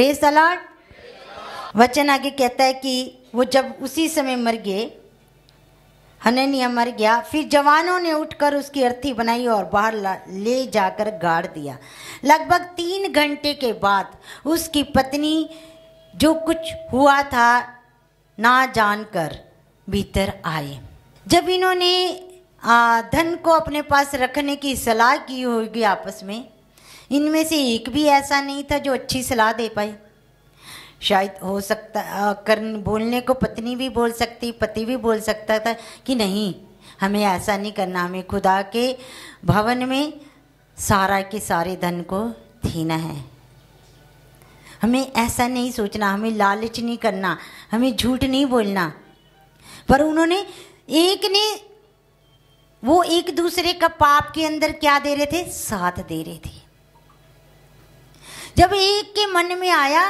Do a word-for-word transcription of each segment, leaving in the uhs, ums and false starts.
Praise the Lord. वचन आगे कहता है कि वो जब उसी समय मर गए, हननिया मर गया, फिर जवानों ने उठकर उसकी अर्थी बनाई और बाहर ले जाकर गाड़ दिया। लगभग तीन घंटे के बाद उसकी पत्नी जो कुछ हुआ था ना जानकर भीतर आए। जब इन्होंने धन को अपने पास रखने की सलाह की होगी आपस में, इनमें से एक भी ऐसा नहीं था जो अच्छी सलाह दे पाए। शायद हो सकता कर बोलने को पत्नी भी बोल सकती, पति भी बोल सकता था कि नहीं हमें ऐसा नहीं करना, हमें खुदा के भवन में सारा के सारे धन को देना है, हमें ऐसा नहीं सोचना, हमें लालच नहीं करना, हमें झूठ नहीं बोलना। पर उन्होंने एक ने वो एक दूसरे का पाप के अंदर क्या दे रहे थे, साथ दे रहे थे। जब एक के मन में आया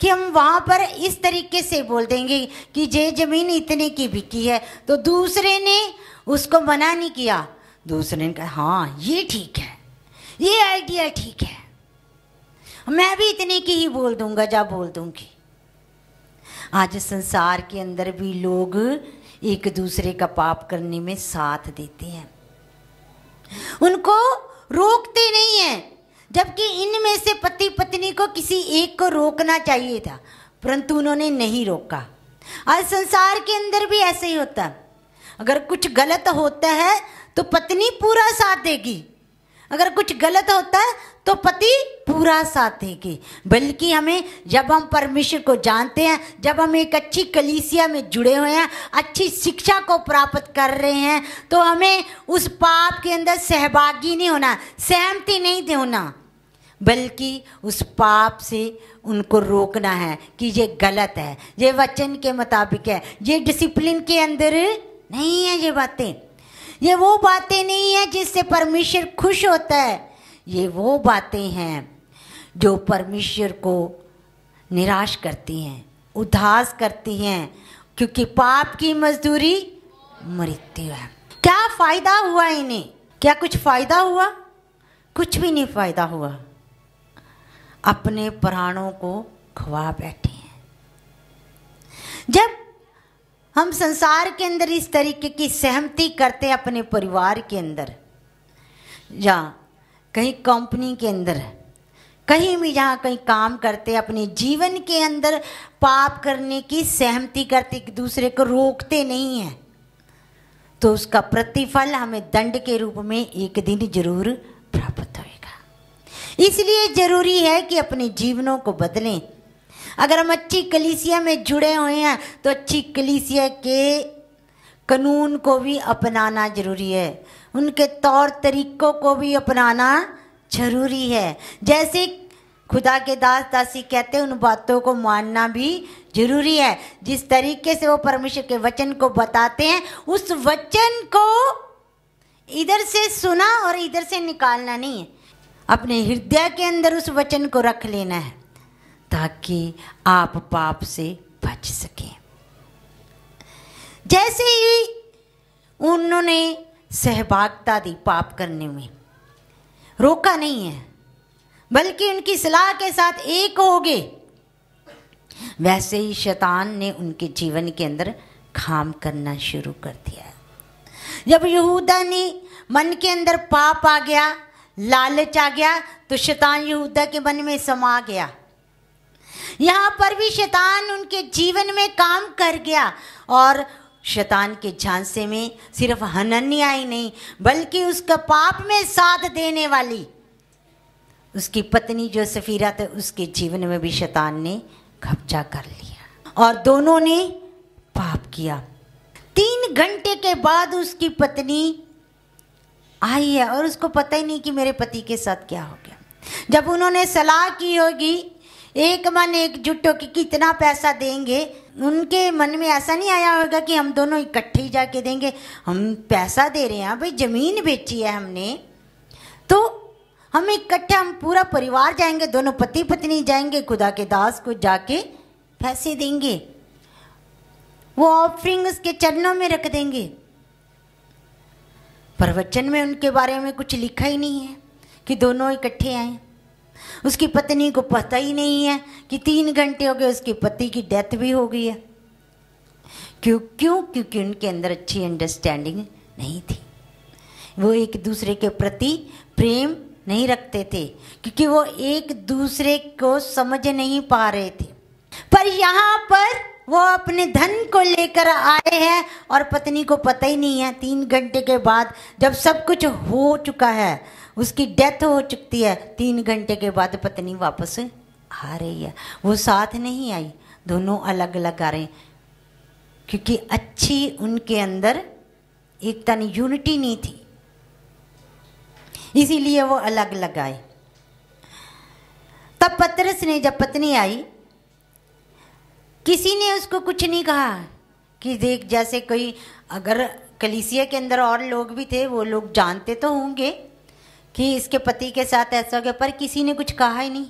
कि हम वहाँ पर इस तरीके से बोल देंगे कि ये जमीन इतने की बिकी है, तो दूसरे ने उसको मना नहीं किया। दूसरे ने कहा हाँ ये ठीक है, ये आइडिया ठीक है, मैं भी इतने की ही बोल दूंगा जा बोल दूंगी। आज संसार के अंदर भी लोग एक दूसरे का पाप करने में साथ देते हैं, उनको रोकते नहीं हैं, जबकि इनमें से पति पत्नी को किसी एक को रोकना चाहिए था, परंतु उन्होंने नहीं रोका। आज संसार के अंदर भी ऐसे ही होता है, अगर कुछ गलत होता है तो पत्नी पूरा साथ देगी, अगर कुछ गलत होता है तो पति पूरा साथ देगी। बल्कि हमें जब हम परमेश्वर को जानते हैं, जब हम एक अच्छी कलीसिया में जुड़े हुए हैं, अच्छी शिक्षा को प्राप्त कर रहे हैं, तो हमें उस पाप के अंदर सहभागी नहीं होना, सहमति नहीं होना, बल्कि उस पाप से उनको रोकना है कि ये गलत है, ये वचन के मुताबिक है, ये डिसिप्लिन के अंदर नहीं है, ये बातें ये वो बातें नहीं है जिससे परमेश्वर खुश होता है, ये वो बातें हैं जो परमेश्वर को निराश करती हैं, उदास करती हैं, क्योंकि पाप की मजदूरी मृत्यु है। क्या फ़ायदा हुआ इन्हें? क्या कुछ फ़ायदा हुआ? कुछ भी नहीं फ़ायदा हुआ, अपने प्राणों को खवा बैठे हैं। जब हम संसार के अंदर इस तरीके की सहमति करते हैं, अपने परिवार के अंदर या कहीं कंपनी के अंदर, कहीं भी जहाँ कहीं काम करते, अपने जीवन के अंदर पाप करने की सहमति करते, दूसरे को रोकते नहीं हैं, तो उसका प्रतिफल हमें दंड के रूप में एक दिन जरूर प्राप्त होगा। इसलिए जरूरी है कि अपने जीवनों को बदलें। अगर हम अच्छी कलीसिया में जुड़े हुए हैं तो अच्छी कलीसिया के कानून को भी अपनाना जरूरी है, उनके तौर तरीक़ों को भी अपनाना जरूरी है। जैसे खुदा के दास दासी कहते हैं, उन बातों को मानना भी जरूरी है जिस तरीके से वो परमेश्वर के वचन को बताते हैं। उस वचन को इधर से सुना और इधर से निकालना नहीं है, अपने हृदय के अंदर उस वचन को रख लेना है ताकि आप पाप से बच सकें। जैसे ही उन्होंने सहभागिता दी पाप करने में, रोका नहीं है बल्कि उनकी सलाह के साथ एक हो गए, वैसे ही शैतान ने उनके जीवन के अंदर काम करना शुरू कर दिया। जब यहूदा ने मन के अंदर पाप आ गया, लालच आ गया, तो शैतान यहूदा के मन में समा गया। यहाँ पर भी शैतान उनके जीवन में काम कर गया और शैतान के झांसे में सिर्फ हनन्याह ही नहीं, बल्कि उसका पाप में साथ देने वाली उसकी पत्नी जो सफीरा थी, उसके जीवन में भी शैतान ने कब्जा कर लिया और दोनों ने पाप किया। तीन घंटे के बाद उसकी पत्नी आई है और उसको पता ही नहीं कि मेरे पति के साथ क्या हो गया। जब उन्होंने सलाह की होगी एक मन एक जुटो कि कितना पैसा देंगे, उनके मन में ऐसा नहीं आया होगा कि हम दोनों इकट्ठे ही जाके देंगे, हम पैसा दे रहे हैं भाई, ज़मीन बेची है हमने तो हम इकट्ठे, हम पूरा परिवार जाएंगे, दोनों पति पत्नी जाएंगे, खुदा के दास को जाके पैसे देंगे, वो ऑफरिंग उसके चरणों में रख देंगे। पर वचन में उनके बारे में कुछ लिखा ही नहीं है कि दोनों इकट्ठे आए। उसकी पत्नी को पता ही नहीं है कि तीन घंटे हो गए उसके पति की डेथ भी हो गई है। क्यों क्यों क्योंकि उनके अंदर अच्छी अंडरस्टैंडिंग नहीं थी, वो एक दूसरे के प्रति प्रेम नहीं रखते थे क्योंकि वो एक दूसरे को समझ नहीं पा रहे थे। पर यहाँ पर वो अपने धन को लेकर आए हैं और पत्नी को पता ही नहीं है। तीन घंटे के बाद जब सब कुछ हो चुका है, उसकी डेथ हो चुकी है, तीन घंटे के बाद पत्नी वापस आ रही है, वो साथ नहीं आई, दोनों अलग अलग आ रहे हैं क्योंकि अच्छी उनके अंदर एकता नहीं, यूनिटी नहीं थी, इसीलिए वो अलग अलग आए। तब पतरस ने, जब पत्नी आई, किसी ने उसको कुछ नहीं कहा कि देख, जैसे कोई, अगर कलीसिया के अंदर और लोग भी थे वो लोग जानते तो होंगे कि इसके पति के साथ ऐसा हो गया, पर किसी ने कुछ कहा ही नहीं।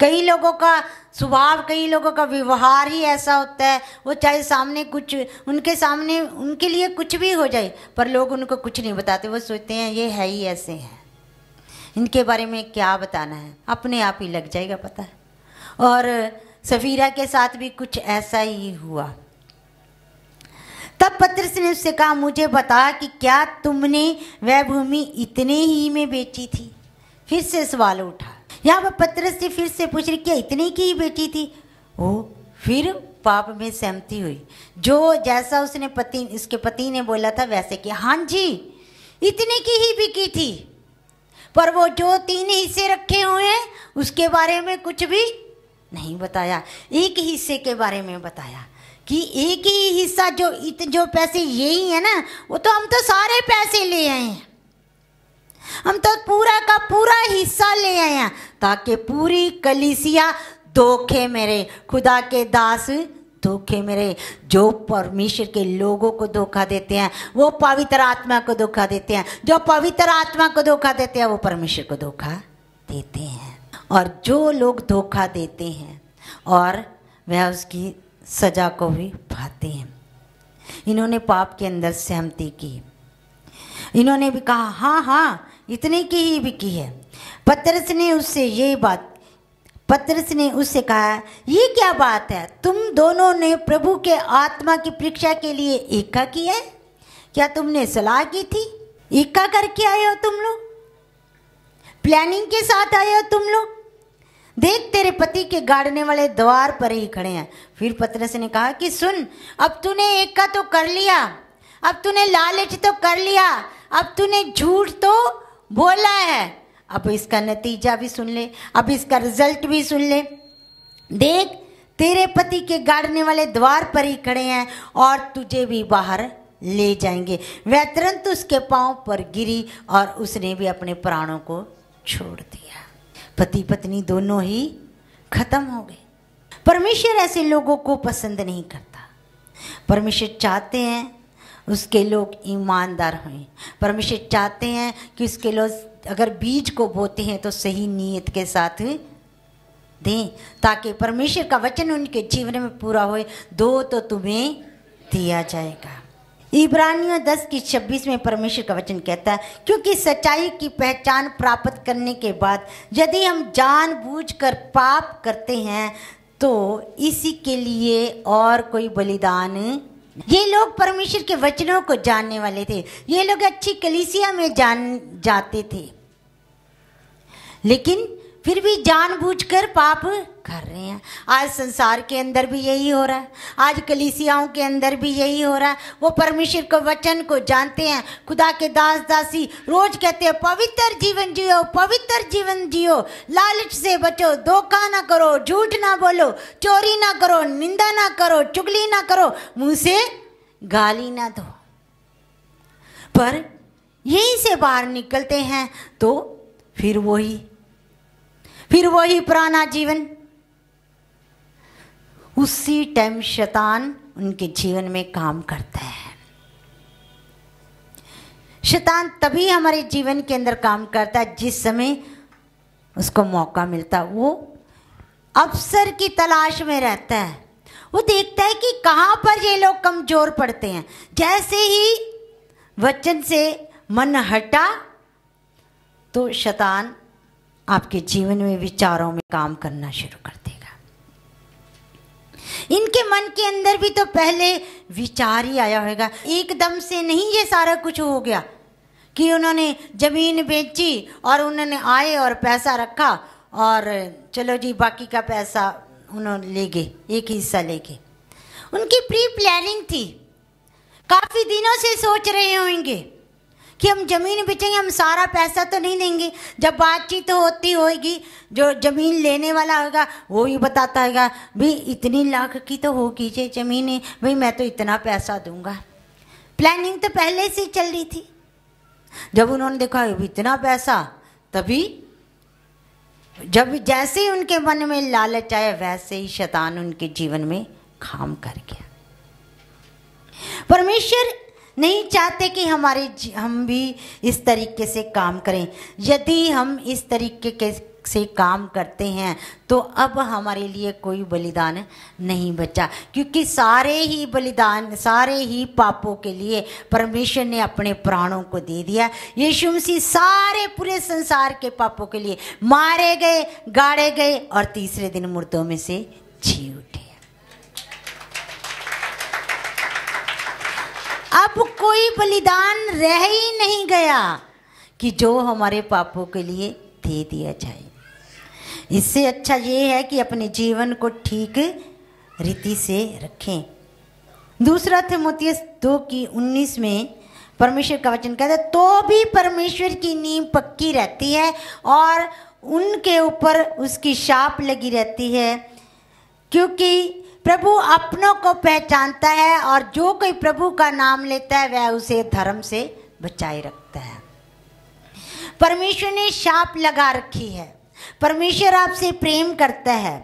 कई लोगों का स्वभाव, कई लोगों का व्यवहार ही ऐसा होता है, वो चाहे सामने कुछ, उनके सामने उनके लिए कुछ भी हो जाए पर लोग उनको कुछ नहीं बताते। वो सोचते हैं ये है ही ऐसे हैं, इनके बारे में क्या बताना है, अपने आप ही लग जाएगा पता है। और सफीरा के साथ भी कुछ ऐसा ही हुआ। तब पतरस ने उससे कहा, मुझे बता कि क्या तुमने वह भूमि इतने ही में बेची थी? फिर से सवाल उठा। यहाँ पर पतरस से फिर से पूछ रही, क्या इतने की ही बेची थी? वो फिर पाप में सहमति हुई, जो जैसा उसने पति उसके पति ने बोला था वैसे किया। हाँ जी, इतने की ही बिकी थी, पर वो जो तीन हिस्से रखे हुए हैं उसके बारे में कुछ भी नहीं बताया। एक हिस्से के बारे में बताया कि एक ही हिस्सा, जो इत जो पैसे यही है ना, वो तो हम तो सारे पैसे ले आए हैं, हम तो पूरा का पूरा हिस्सा ले आए हैं ताकि पूरी कलीसिया धोखे में रहे, खुदा के दास धोखे में रहे। जो परमेश्वर के लोगों को धोखा देते हैं वो पवित्र आत्मा को धोखा देते हैं, जो पवित्र आत्मा को धोखा देते हैं वो परमेश्वर को धोखा देते हैं, और जो लोग धोखा देते हैं और वह उसकी सजा को भी पाते हैं। इन्होंने पाप के अंदर सहमति की, इन्होंने भी कहा हाँ हाँ इतने की ही बिकी है। पतरस ने उससे ये बात पतरस ने उससे कहा, ये क्या बात है, तुम दोनों ने प्रभु के आत्मा की परीक्षा के लिए एका की है? क्या तुमने सलाह की थी? एका करके आए हो तुम लोग, प्लानिंग के साथ आए हो तुम लोग। देख, तेरे पति के गाड़ने वाले द्वार पर ही खड़े हैं। फिर पतरस ने कहा कि सुन, अब तूने एका तो कर लिया, अब तूने लालच तो कर लिया, अब तूने झूठ तो बोला है, अब इसका नतीजा भी सुन ले, अब इसका रिजल्ट भी सुन ले। देख, तेरे पति के गाड़ने वाले द्वार पर ही खड़े हैं और तुझे भी बाहर ले जाएंगे। वह तुरंत उसके पाँव पर गिरी और उसने भी अपने प्राणों को छोड़ दिया। पति पत्नी दोनों ही खत्म हो गए। परमेश्वर ऐसे लोगों को पसंद नहीं करता। परमेश्वर चाहते हैं उसके लोग ईमानदार हों, परमेश्वर चाहते हैं कि उसके लोग अगर बीज को बोते हैं तो सही नीयत के साथ दें ताकि परमेश्वर का वचन उनके जीवन में पूरा होए। दो तो तुम्हें दिया जाएगा। इब्रानियों दस की छब्बीस में परमेश्वर का वचन कहता है, क्योंकि सच्चाई की पहचान प्राप्त करने के बाद यदि हम जानबूझकर पाप करते हैं तो इसी के लिए और कोई बलिदान। ये लोग परमेश्वर के वचनों को जानने वाले थे, ये लोग अच्छी कलीसिया में जान जाते थे, लेकिन फिर भी जानबूझकर पाप कर रहे हैं। आज संसार के अंदर भी यही हो रहा है, आज कलीसियाओं के अंदर भी यही हो रहा है। वो परमेश्वर के वचन को जानते हैं, खुदा के दास दासी रोज कहते हैं पवित्र जीवन जियो, पवित्र जीवन जियो, लालच से बचो, धोखा ना करो, झूठ ना बोलो, चोरी ना करो, निंदा ना करो, चुगली ना करो, मुँह से गाली ना दो। पर यहीं से बाहर निकलते हैं तो फिर वही फिर वही पुराना जीवन। उसी टाइम शैतान उनके जीवन में काम करता है। शैतान तभी हमारे जीवन के अंदर काम करता है जिस समय उसको मौका मिलता है। वो अवसर की तलाश में रहता है, वो देखता है कि कहाँ पर ये लोग कमजोर पड़ते हैं। जैसे ही वचन से मन हटा तो शैतान आपके जीवन में विचारों में काम करना शुरू कर देगा। इनके मन के अंदर भी तो पहले विचार ही आया होगा, एकदम से नहीं ये सारा कुछ हो गया कि उन्होंने ज़मीन बेची और उन्होंने आए और पैसा रखा और चलो जी बाकी का पैसा उन्होंने ले गए, एक हिस्सा ले गए। उनकी प्री प्लानिंग थी, काफ़ी दिनों से सोच रहे होंगे कि हम ज़मीन बेचेंगे, हम सारा पैसा तो नहीं देंगे। जब बातचीत तो होती होगी, जो ज़मीन लेने वाला होगा वो ही बताता होगा भाई इतनी लाख की तो होगी ये ज़मीन, भाई मैं तो इतना पैसा दूंगा। प्लानिंग तो पहले से चल रही थी। जब उन्होंने देखा इतना पैसा, तभी जब जैसे ही उनके मन में लालच आया वैसे ही शैतान उनके जीवन में काम कर गया। परमेश्वर नहीं चाहते कि हमारे हम भी इस तरीके से काम करें। यदि हम इस तरीके के से काम करते हैं तो अब हमारे लिए कोई बलिदान नहीं बचा, क्योंकि सारे ही बलिदान, सारे ही पापों के लिए परमेश्वर ने अपने प्राणों को दे दिया। यीशु मसीह सारे पूरे संसार के पापों के लिए मारे गए, गाड़े गए और तीसरे दिन मुर्दों में से जी उठे। अब कोई बलिदान रह ही नहीं गया कि जो हमारे पापों के लिए दे दिया जाए। इससे अच्छा ये है कि अपने जीवन को ठीक रीति से रखें। दूसरा थिमोथी दो की उन्नीस में परमेश्वर का वचन कहता है, तो भी परमेश्वर की नींव पक्की रहती है और उनके ऊपर उसकी शाप लगी रहती है, क्योंकि प्रभु अपनों को पहचानता है और जो कोई प्रभु का नाम लेता है वह उसे धर्म से बचाए रखता है। परमेश्वर ने शाप लगा रखी है। परमेश्वर आपसे प्रेम करता है,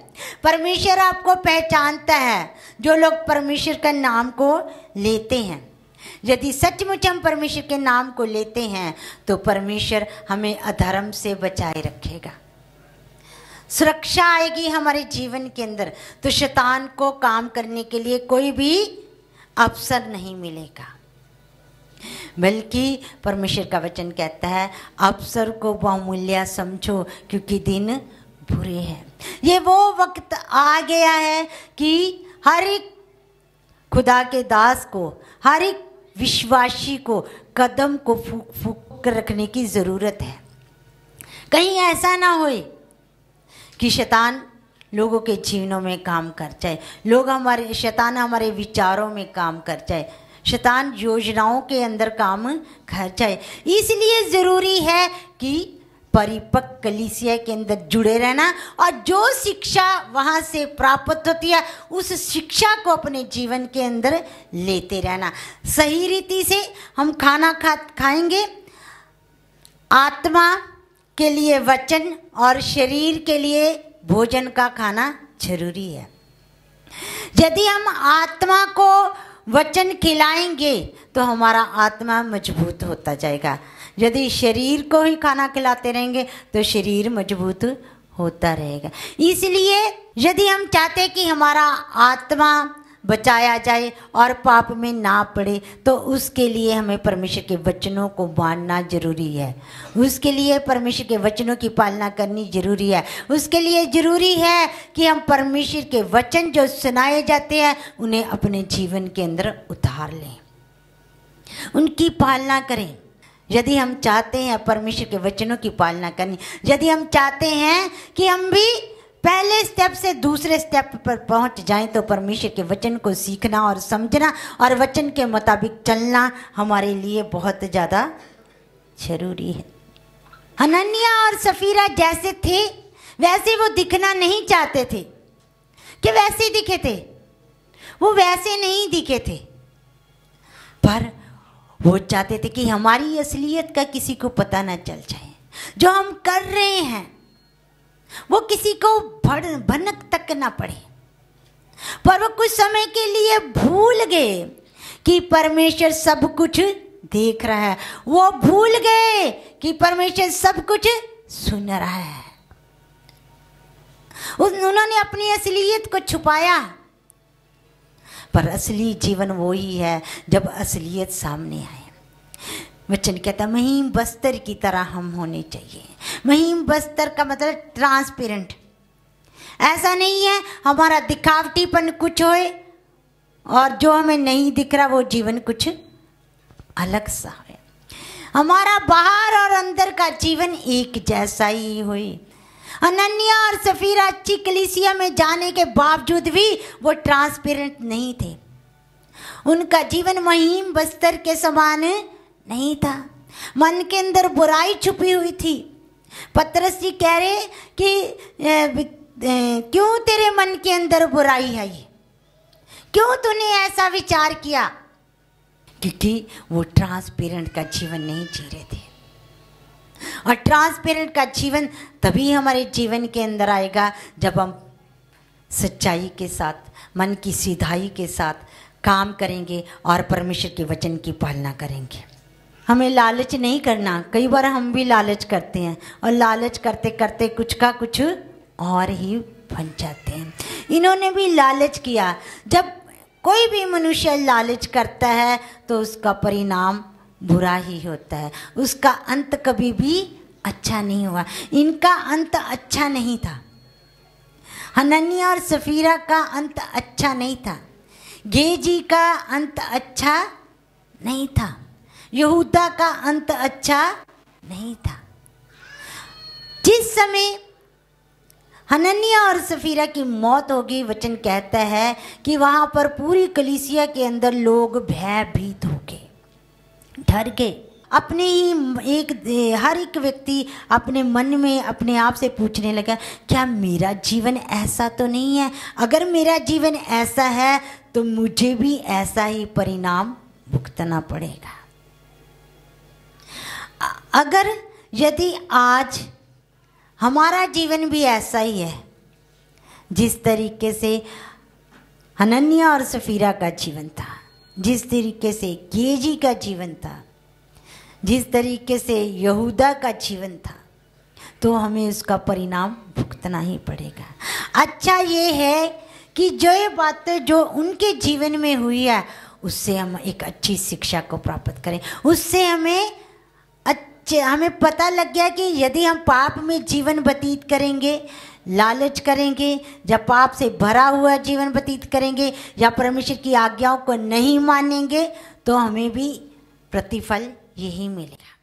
परमेश्वर आपको पहचानता है जो लोग परमेश्वर के नाम को लेते हैं। यदि सचमुच हम परमेश्वर के नाम को लेते हैं तो परमेश्वर हमें अधर्म से बचाए रखेगा, सुरक्षा आएगी हमारे जीवन के अंदर। तो शैतान को काम करने के लिए कोई भी अवसर नहीं मिलेगा, बल्कि परमेश्वर का वचन कहता है अवसर को बहुमूल्य समझो क्योंकि दिन बुरे हैं। ये वो वक्त आ गया है कि हर एक खुदा के दास को, हर एक विश्वासी को कदम को फूंक फूंक कर रखने की ज़रूरत है। कहीं ऐसा ना हो कि शैतान लोगों के जीवनों में काम कर जाए, लोग हमारे शैतान हमारे विचारों में काम कर जाए, शैतान योजनाओं के अंदर काम कर जाए। इसलिए ज़रूरी है कि परिपक्व कलीसिया के अंदर जुड़े रहना और जो शिक्षा वहाँ से प्राप्त होती है उस शिक्षा को अपने जीवन के अंदर लेते रहना। सही रीति से हम खाना खा खाएंगे, आत्मा के लिए वचन और शरीर के लिए भोजन का खाना जरूरी है। यदि हम आत्मा को वचन खिलाएंगे तो हमारा आत्मा मजबूत होता जाएगा, यदि शरीर को ही खाना खिलाते रहेंगे तो शरीर मजबूत होता रहेगा। इसलिए यदि हम चाहते कि हमारा आत्मा बचाया जाए और पाप में ना पड़े तो उसके लिए हमें परमेश्वर के वचनों को मानना जरूरी है, उसके लिए परमेश्वर के वचनों की पालना करनी जरूरी है, उसके लिए ज़रूरी है कि हम परमेश्वर के वचन जो सुनाए जाते हैं उन्हें अपने जीवन के अंदर उतार लें, उनकी पालना करें। यदि हम चाहते हैं परमेश्वर के वचनों की पालना करनी, यदि हम चाहते हैं कि हम भी पहले स्टेप से दूसरे स्टेप पर पहुंच जाएं तो परमेश्वर के वचन को सीखना और समझना और वचन के मुताबिक चलना हमारे लिए बहुत ज़्यादा जरूरी है। हनन्याह और सफीरा जैसे थे वैसे वो दिखना नहीं चाहते थे कि वैसे दिखे थे, वो वैसे नहीं दिखे थे, पर वो चाहते थे कि हमारी असलियत का किसी को पता ना चल जाए, जो हम कर रहे हैं वो किसी को भनक तक ना पड़े। पर वो कुछ समय के लिए भूल गए कि परमेश्वर सब कुछ देख रहा है, वो भूल गए कि परमेश्वर सब कुछ सुन रहा है। उन्होंने अपनी असलियत को छुपाया, पर असली जीवन वो ही है जब असलियत सामने आए। वचन कहता है, महीन बस्तर की तरह हम होने चाहिए, वहीं बस्तर का मतलब ट्रांसपेरेंट। ऐसा नहीं है हमारा दिखावटीपन कुछ होए और जो हमें नहीं दिख रहा वो जीवन कुछ अलग सा है। हमारा बाहर और अंदर का जीवन एक जैसा ही होए। अनन्या और सफीरा अच्छी कलीसिया में जाने के बावजूद भी वो ट्रांसपेरेंट नहीं थे। उनका जीवन महीम बस्तर के समान नहीं था। मन के अंदर बुराई छुपी हुई थी। पतरस जी कह रहे कि क्यों तेरे मन के अंदर बुराई है, क्यों तूने ऐसा विचार किया? क्योंकि वो ट्रांसपेरेंट का जीवन नहीं जी रहे थे। और ट्रांसपेरेंट का जीवन तभी हमारे जीवन के अंदर आएगा जब हम सच्चाई के साथ, मन की सीधाई के साथ काम करेंगे और परमेश्वर के वचन की पालना करेंगे। हमें लालच नहीं करना। कई बार हम भी लालच करते हैं और लालच करते करते कुछ का कुछ और ही बन जाते हैं। इन्होंने भी लालच किया। जब कोई भी मनुष्य लालच करता है तो उसका परिणाम बुरा ही होता है। उसका अंत कभी भी अच्छा नहीं हुआ। इनका अंत अच्छा नहीं था। हननिया और सफीरा का अंत अच्छा नहीं था। गेजी का अंत अच्छा नहीं था। यहूदा का अंत अच्छा नहीं था। जिस समय हननिया और सफीरा की मौत होगी, वचन कहता है कि वहाँ पर पूरी कलीसिया के अंदर लोग भयभीत हो गए, डर गए। अपने ही एक हर एक व्यक्ति अपने मन में अपने आप से पूछने लगा, क्या मेरा जीवन ऐसा तो नहीं है? अगर मेरा जीवन ऐसा है तो मुझे भी ऐसा ही परिणाम भुगतना पड़ेगा। अगर यदि आज हमारा जीवन भी ऐसा ही है जिस तरीके से हननिया और सफीरा का जीवन था, जिस तरीके से गेजी का जीवन था, जिस तरीके से यहूदा का जीवन था, तो हमें उसका परिणाम भुगतना ही पड़ेगा। अच्छा ये है कि जो ये बातें जो उनके जीवन में हुई है उससे हम एक अच्छी शिक्षा को प्राप्त करें। उससे हमें अच्छे हमें पता लग गया कि यदि हम पाप में जीवन व्यतीत करेंगे, लालच करेंगे, जब पाप से भरा हुआ जीवन व्यतीत करेंगे या परमेश्वर की आज्ञाओं को नहीं मानेंगे, तो हमें भी प्रतिफल यही मिलेगा।